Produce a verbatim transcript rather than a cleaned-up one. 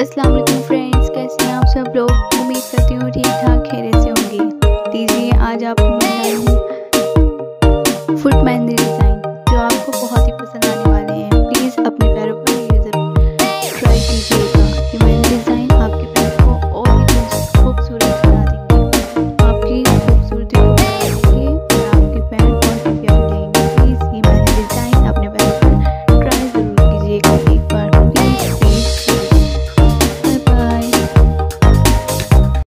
अस्सलाम वालेकुम फ्रेंड्स, कैसे हैं आप सब लोग। उम्मीद करती हूँ ठीक ठाक खैरियत से होंगे। दीजिए आज आप फूड मैंदरी